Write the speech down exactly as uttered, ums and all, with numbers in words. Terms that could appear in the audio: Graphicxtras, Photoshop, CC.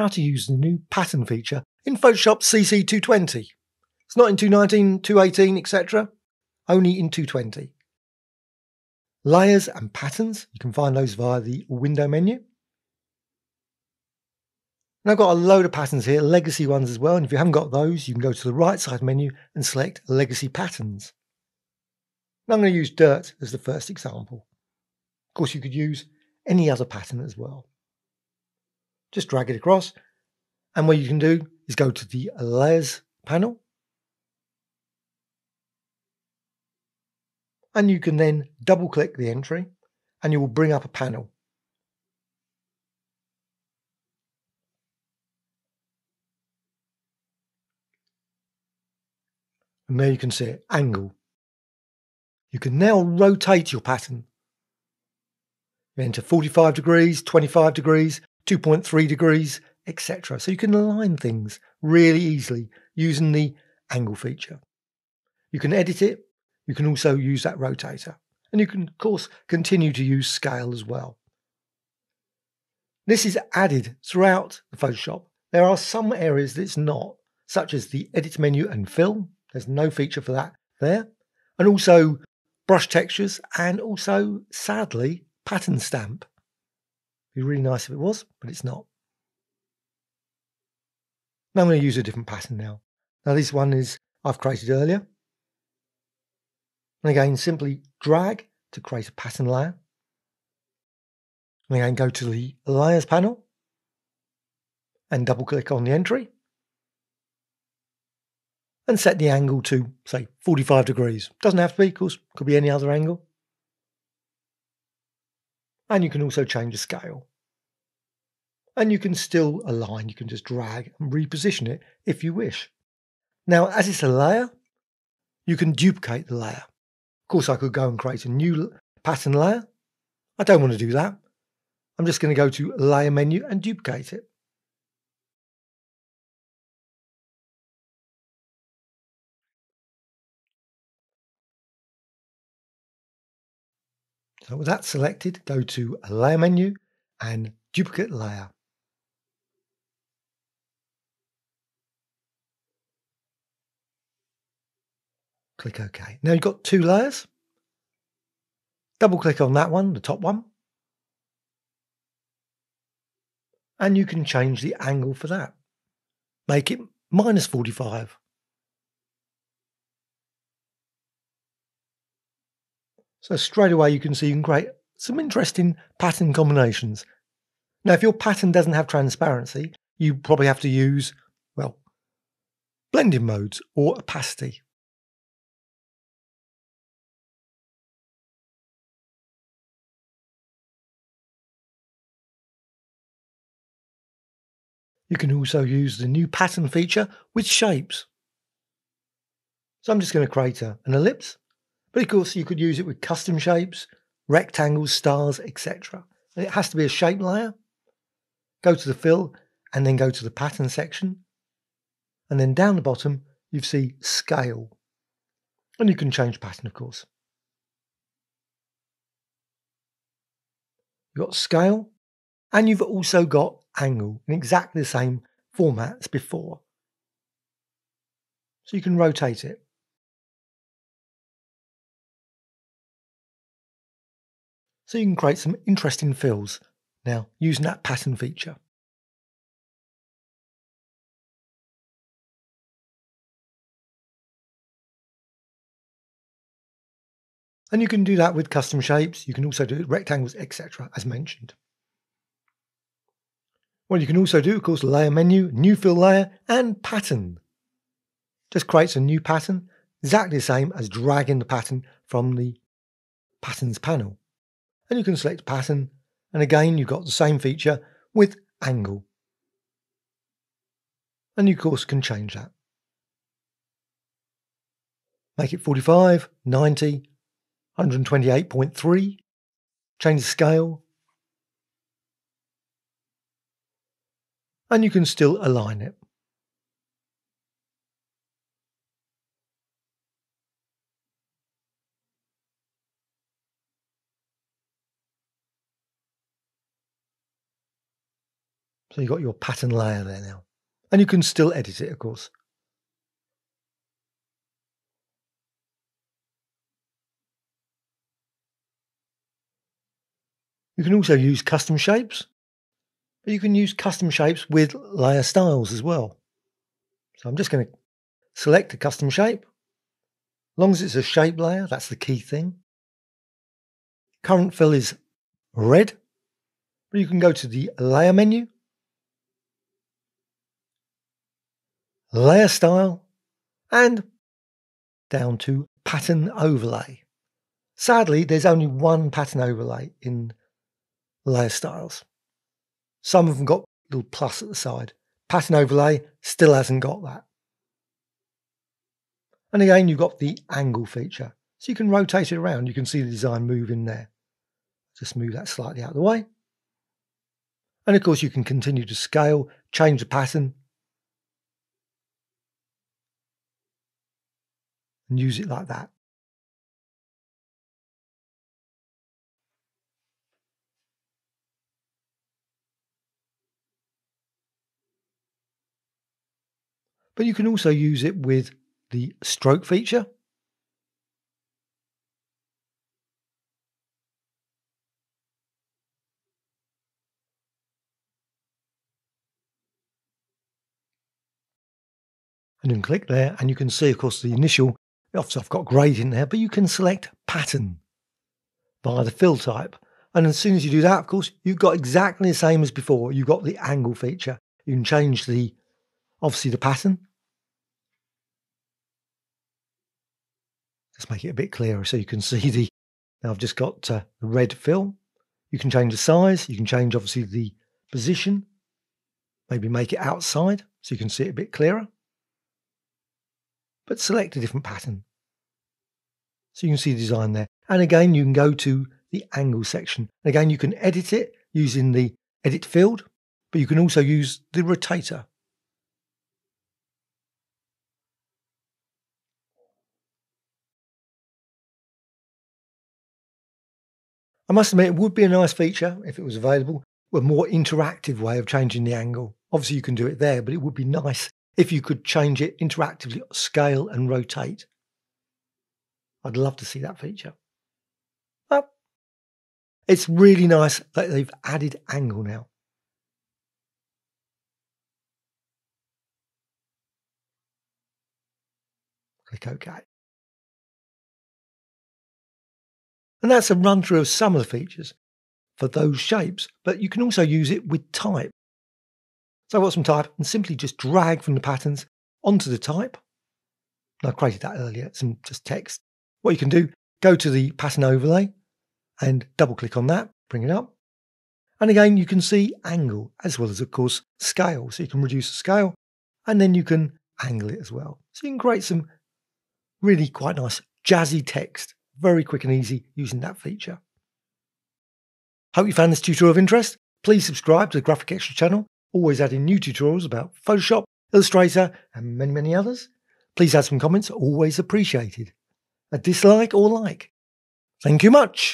how to use the new pattern feature in Photoshop C C two twenty. It's not in two nineteen, two eighteen, et cetera, only in two twenty. Layers and patterns, you can find those via the window menu. And I've got a load of patterns here, legacy ones as well, and if you haven't got those, you can go to the right side menu and select legacy patterns. And I'm going to use dirt as the first example. Of course, you could use any other pattern as well. Just drag it across, and what you can do is go to the layers panel, and you can then double click the entry and you will bring up a panel. And there you can see it, angle. You can now rotate your pattern. Enter forty-five degrees, twenty-five degrees, two point three degrees, et cetera. So you can align things really easily using the angle feature. You can edit it. You can also use that rotator. And you can, of course, continue to use scale as well. This is added throughout the Photoshop. There are some areas that it's not, such as the edit menu and fill. There's no feature for that there. And also brush textures and also, sadly, pattern stamp. It'd be really nice if it was, but it's not. Now I'm going to use a different pattern now. Now this one is I've created earlier. And again, simply drag to create a pattern layer. And again, go to the layers panel and double click on the entry and set the angle to, say, forty-five degrees. Doesn't have to be, of course, could be any other angle. And you can also change the scale. And you can still align, you can just drag and reposition it if you wish. Now, as it's a layer, you can duplicate the layer. Of course, I could go and create a new pattern layer. I don't want to do that. I'm just going to go to Layer menu and duplicate it. So with that selected, go to Layer menu and Duplicate Layer. Click OK. Now you've got two layers. Double click on that one, the top one. And you can change the angle for that. Make it minus forty-five. So straight away you can see you can create some interesting pattern combinations. Now if your pattern doesn't have transparency, you probably have to use, well, blending modes or opacity. You can also use the new pattern feature with shapes. So I'm just going to create a, an ellipse, but of course you could use it with custom shapes, rectangles, stars, et cetera. And it has to be a shape layer. Go to the fill and then go to the pattern section. And then down the bottom, you see scale. And you can change pattern, of course. You've got scale and you've also got angle in exactly the same format as before. So you can rotate it. So you can create some interesting fills now using that pattern feature. And you can do that with custom shapes. You can also do rectangles, et cetera, as mentioned. Well, you can also do, of course, layer menu, new fill layer, and pattern. Just creates a new pattern, exactly the same as dragging the pattern from the patterns panel. And you can select pattern, and again, you've got the same feature with angle. And you, of course, can change that. Make it forty-five, ninety, one twenty-eight point three, change the scale. And you can still align it. So you've got your pattern layer there now. And you can still edit it, of course. You can also use custom shapes, but you can use custom shapes with layer styles as well. So I'm just going to select a custom shape. As long as it's a shape layer, that's the key thing. Current fill is red, but you can go to the layer menu, layer style, and down to pattern overlay. Sadly, there's only one pattern overlay in layer styles. Some of them got a little plus at the side. Pattern overlay still hasn't got that. And again, you've got the angle feature. So you can rotate it around. You can see the design move in there. Just move that slightly out of the way. And of course, you can continue to scale, change the pattern, and use it like that. But you can also use it with the stroke feature. And you can click there and you can see, of course, the initial, obviously I've got grade in there, but you can select pattern via the fill type. And as soon as you do that, of course, you've got exactly the same as before. You've got the angle feature. You can change the, obviously the pattern. Let's make it a bit clearer so you can see the, now I've just got uh, the red fill. You can change the size, you can change obviously the position, maybe make it outside so you can see it a bit clearer. But select a different pattern. So you can see the design there. And again, you can go to the angle section. And again, you can edit it using the edit field, but you can also use the rotator. I must admit, it would be a nice feature if it was available, with a more interactive way of changing the angle. Obviously, you can do it there, but it would be nice if you could change it interactively, scale and rotate. I'd love to see that feature. But it's really nice that they've added angle now. Click OK. And that's a run through of some of the features for those shapes, but you can also use it with type. So I've got some type and simply just drag from the patterns onto the type. And I created that earlier, some just text. What you can do, go to the pattern overlay and double click on that, bring it up. And again, you can see angle as well as, of course, scale. So you can reduce the scale and then you can angle it as well. So you can create some really quite nice jazzy text. Very quick and easy using that feature. Hope you found this tutorial of interest. Please subscribe to the Graphicxtras channel, always adding new tutorials about Photoshop, Illustrator, and many, many others. Please add some comments, always appreciated. A dislike or like. Thank you much.